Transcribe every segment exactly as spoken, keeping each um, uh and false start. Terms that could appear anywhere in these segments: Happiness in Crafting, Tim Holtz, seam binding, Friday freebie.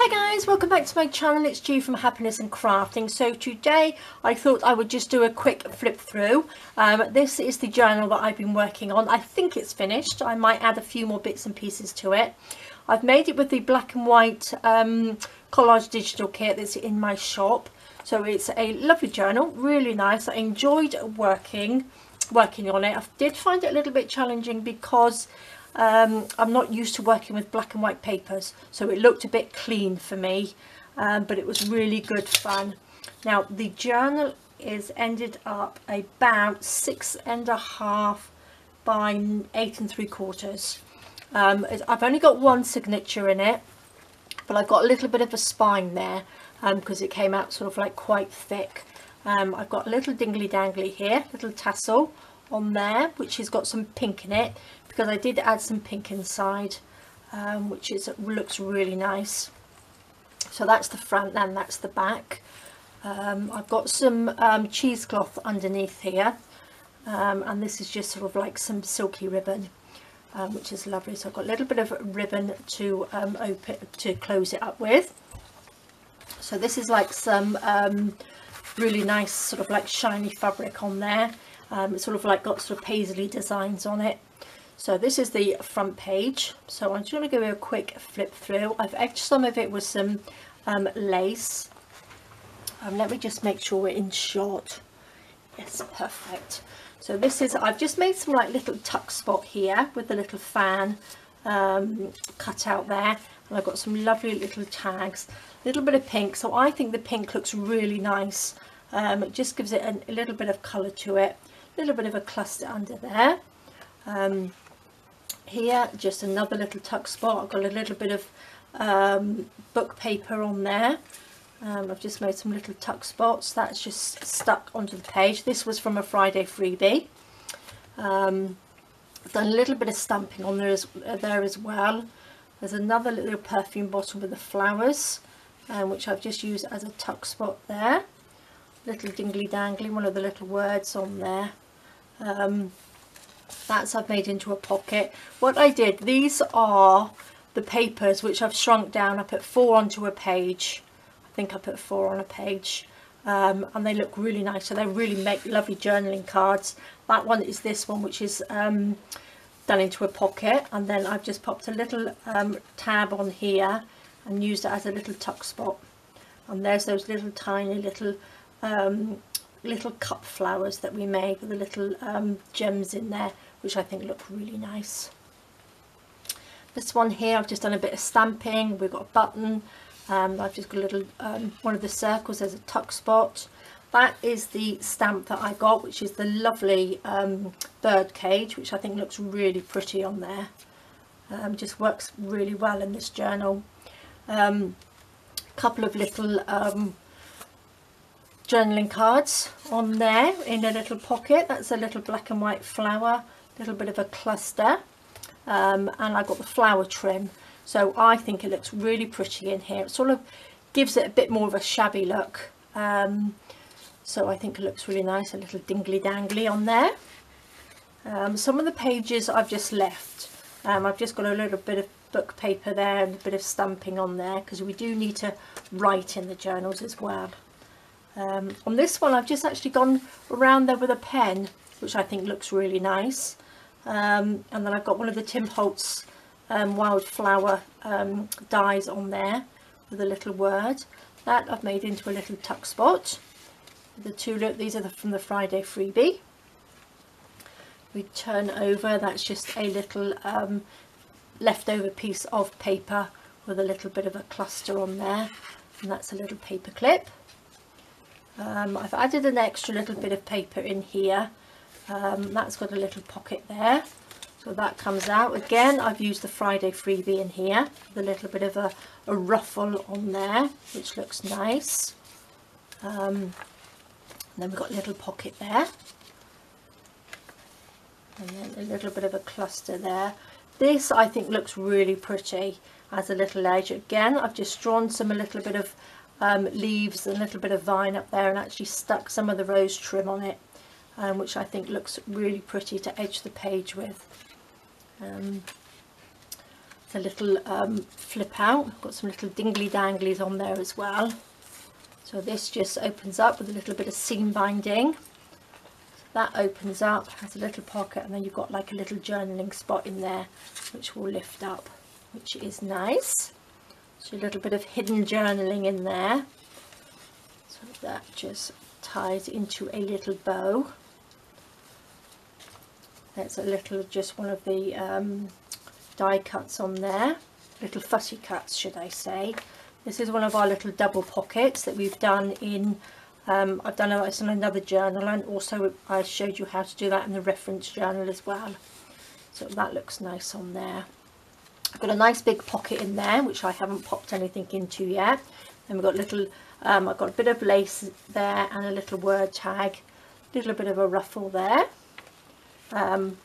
Hi guys, welcome back to my channel. It's Ju from Happiness and Crafting. So today I thought I would just do a quick flip through. Um, this is the journal that I've been working on. I think it's finished. I might add a few more bits and pieces to it. I've made it with the black and white um, collage digital kit that's in my shop. So it's a lovely journal, really nice. I enjoyed working, working on it. I did find it a little bit challenging because Um, I'm not used to working with black and white papers, so it looked a bit clean for me, um, but it was really good fun. Now the journal is ended up about six and a half by eight and three quarters. Um, I've only got one signature in it, but I've got a little bit of a spine there because um, it came out sort of like quite thick. Um, I've got a little dingly dangly here, little tassel on there, which has got some pink in it, because I did add some pink inside, um, which is looks really nice. So that's the front and that's the back. Um, I've got some um, cheesecloth underneath here, um, and this is just sort of like some silky ribbon, um, which is lovely. So I've got a little bit of ribbon to um, open to close it up with. So this is like some um, really nice sort of like shiny fabric on there. Um, it's sort of like got sort of paisley designs on it. So this is the front page. So I'm just going to give you a quick flip through. I've edged some of it with some um, lace. Um, let me just make sure we're in shot. Yes, perfect. So this is, I've just made some like little tuck spot here with the little fan um, cut out there. And I've got some lovely little tags, a little bit of pink. So I think the pink looks really nice. Um, it just gives it an, a little bit of colour to it. Little bit of a cluster under there. Um, here just another little tuck spot. I've got a little bit of um, book paper on there. um, I've just made some little tuck spots that's just stuck onto the page. This was from a Friday freebie. um, I've done a little bit of stamping on there as, uh, there as well. There's another little perfume bottle with the flowers, um, which I've just used as a tuck spot there. Little dingly dangly, one of the little words on there. Um, that's I've made into a pocket. What I did, these are the papers which I've shrunk down. I put four onto a page. I think I put four on a page, um, and they look really nice. So they really make lovely journaling cards. That one is this one, which is um, done into a pocket, and then I've just popped a little um, tab on here and used it as a little tuck spot. And there's those little tiny little um, little cup flowers that we made with the little um, gems in there, which I think look really nice. This one here, I've just done a bit of stamping. We've got a button. um, I've just got a little um, one of the circles, there's a tuck spot. That is the stamp that I got, which is the lovely um, bird cage, which I think looks really pretty on there. Um, just works really well in this journal. Um, couple of little um, journaling cards on there in a little pocket. That's a little black and white flower, little bit of a cluster, um, and I've got the flower trim. So I think it looks really pretty in here. It sort of gives it a bit more of a shabby look. Um, so I think it looks really nice. A little dingly dangly on there. Um, some of the pages I've just left. Um, I've just got a little bit of book paper there and a bit of stamping on there, because we do need to write in the journals as well. Um, on this one I've just actually gone around there with a pen, which I think looks really nice. Um, and then I've got one of the Tim Holtz um, wildflower um, dies on there with a little word. That I've made into a little tuck spot. The two look, these are the, from the Friday freebie. We turn over, that's just a little um, leftover piece of paper with a little bit of a cluster on there. And that's a little paper clip. Um, I've added an extra little bit of paper in here. Um, that's got a little pocket there, so that comes out. Again, I've used the Friday freebie in here with a little bit of a, a ruffle on there, which looks nice. Um, and then we've got a little pocket there, and then a little bit of a cluster there. This I think looks really pretty as a little edge. Again, I've just drawn some a little bit of Um, leaves and a little bit of vine up there, and actually stuck some of the rose trim on it, um, which I think looks really pretty to edge the page with. Um, It's a little um, flip out. Got some little dingly danglies on there as well. So this just opens up with a little bit of seam binding. So that opens up, has a little pocket, and then you've got like a little journaling spot in there which will lift up, which is nice. So a little bit of hidden journaling in there. So that just ties into a little bow. That's a little, just one of the um, die cuts on there, little fussy cuts should I say. This is one of our little double pockets that we've done in, um, I've done it on another journal, and also I showed you how to do that in the reference journal as well. So that looks nice on there. I've got a nice big pocket in there which I haven't popped anything into yet. Then we've got little, um, I've got a bit of lace there and a little word tag, a little bit of a ruffle there. Um,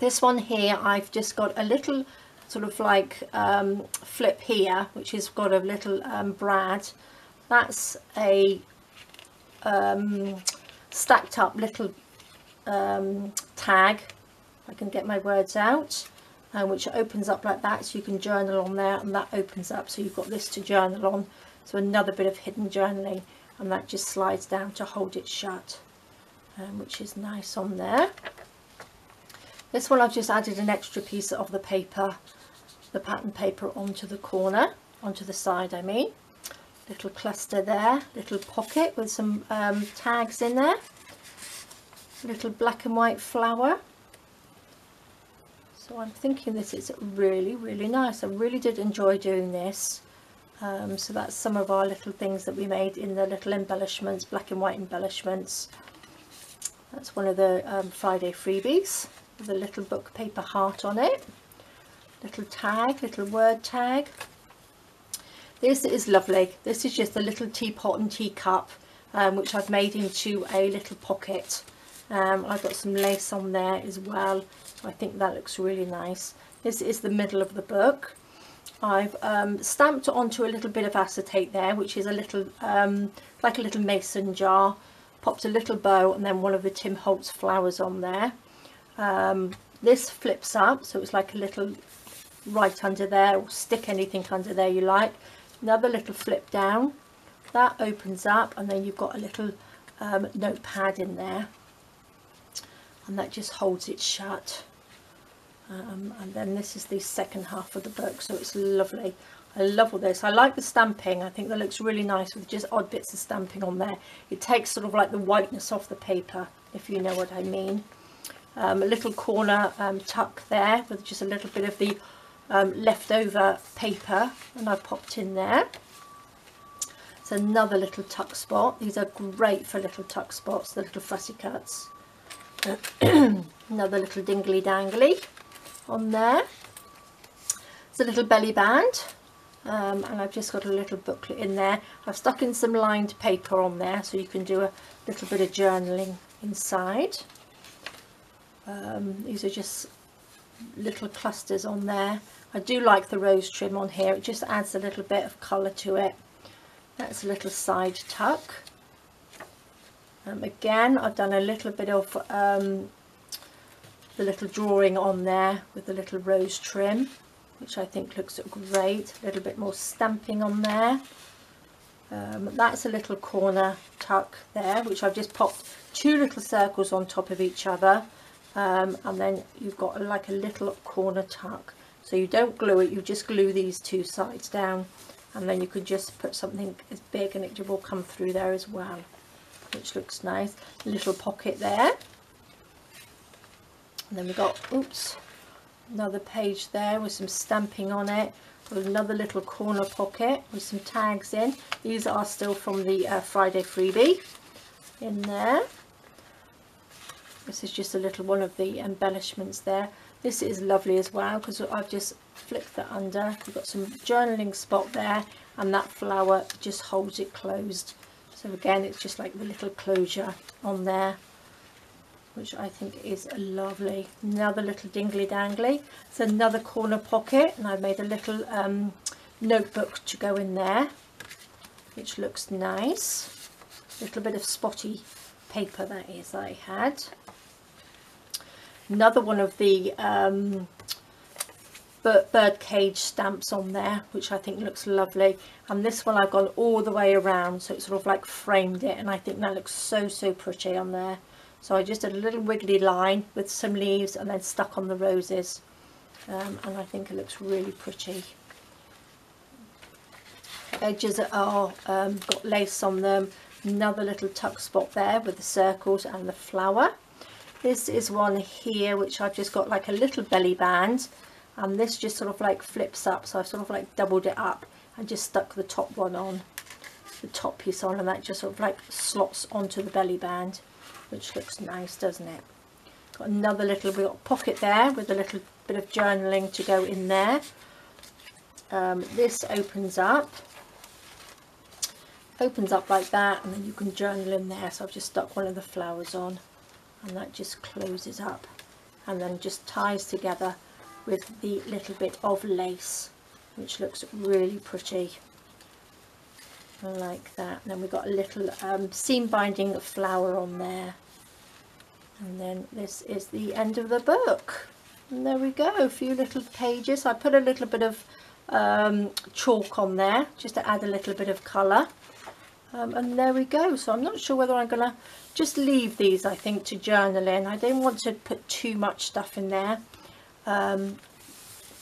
this one here, I've just got a little sort of like um, flip here, which has got a little um, brad. That's a um, stacked up little um, tag, if I can get my words out, um, which opens up like that, so you can journal on there, and that opens up, so you've got this to journal on. So another bit of hidden journaling, and that just slides down to hold it shut, um, which is nice on there. This one I've just added an extra piece of the paper, the pattern paper, onto the corner, onto the side I mean. Little cluster there, little pocket with some um, tags in there. Little black and white flower. So I'm thinking this is really, really nice. I really did enjoy doing this. Um, so that's some of our little things that we made in the little embellishments, black and white embellishments. That's one of the um, Friday freebies. With a little book paper heart on it, little tag, little word tag. This is lovely. This is just a little teapot and teacup, um, which I've made into a little pocket. Um, I've got some lace on there as well. I think that looks really nice. This is the middle of the book. I've um, stamped onto a little bit of acetate there, which is a little um, like a little mason jar. Popped a little bow and then one of the Tim Holtz flowers on there. Um, this flips up, so it's like a little right under there, or stick anything under there you like. Another little flip down, that opens up, and then you've got a little um, notepad in there, and that just holds it shut. Um, and then this is the second half of the book, so it's lovely. I love all this. I like the stamping. I think that looks really nice with just odd bits of stamping on there. It takes sort of like the whiteness off the paper, if you know what I mean. Um, a little corner um, tuck there with just a little bit of the um, leftover paper, and I popped in there. It's another little tuck spot. These are great for little tuck spots, the little fussy cuts. Another little dingly dangly on there. It's a little belly band, um, and I've just got a little booklet in there. I've stuck in some lined paper on there so you can do a little bit of journaling inside. Um, these are just little clusters on there. I do like the rose trim on here. It just adds a little bit of colour to it. That's a little side tuck. Um, again, I've done a little bit of um, the little drawing on there with the little rose trim, which I think looks great. A little bit more stamping on there. Um, that's a little corner tuck there, which I've just popped two little circles on top of each other. Um, and then you've got like a little corner tuck, so you don't glue it, you just glue these two sides down, and then you could just put something as big and it will come through there as well, which looks nice. Little pocket there, and then we've got, oops, another page there with some stamping on it, with another little corner pocket with some tags in. These are still from the uh, Friday freebie in there. This is just a little one of the embellishments there. This is lovely as well because I've just flipped that under. We've got some journaling spot there, and that flower just holds it closed. So again, it's just like the little closure on there, which I think is lovely. Another little dingly dangly. It's another corner pocket, and I've made a little um, notebook to go in there, which looks nice. A little bit of spotty paper that is that I had. Another one of the um, birdcage stamps on there, which I think looks lovely. And this one I've gone all the way around, so it's sort of like framed it, and I think that looks so so pretty on there. So I just did a little wiggly line with some leaves and then stuck on the roses, um, and I think it looks really pretty. Edges are um, got lace on them. Another little tuck spot there with the circles and the flower. This is one here which I've just got like a little belly band, and this just sort of like flips up, so I've sort of like doubled it up and just stuck the top one on, the top piece on, and that just sort of like slots onto the belly band, which looks nice, doesn't it? Got another little, we've got pocket there with a little bit of journaling to go in there. Um, this opens up opens up like that, and then you can journal in there, so I've just stuck one of the flowers on, and that just closes up and then just ties together with the little bit of lace, which looks really pretty. I like that. And then we've got a little um, seam binding flower on there, and then this is the end of the book, and there we go, a few little pages. I put a little bit of um, chalk on there just to add a little bit of colour. Um, and there we go. So I'm not sure whether I'm gonna just leave these, I think, to journal in. I don't want to put too much stuff in there, um,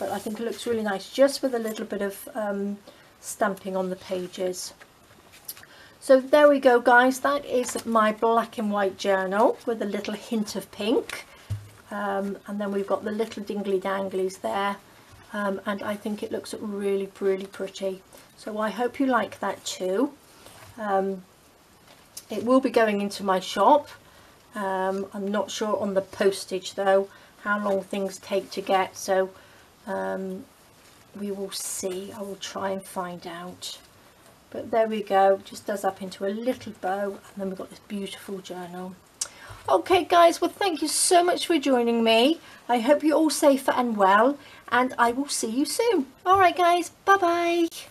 but I think it looks really nice just with a little bit of um, stamping on the pages. So there we go, guys, that is my black and white journal with a little hint of pink, um, and then we've got the little dingly danglies there, um, and I think it looks really really pretty. So I hope you like that too. Um, it will be going into my shop. um, I'm not sure on the postage though, how long things take to get, so um, we will see. I will try and find out. But there we go, just does up into a little bow, and then we've got this beautiful journal. Okay guys, well thank you so much for joining me. I hope you're all safe and well, and I will see you soon. Alright guys, bye bye.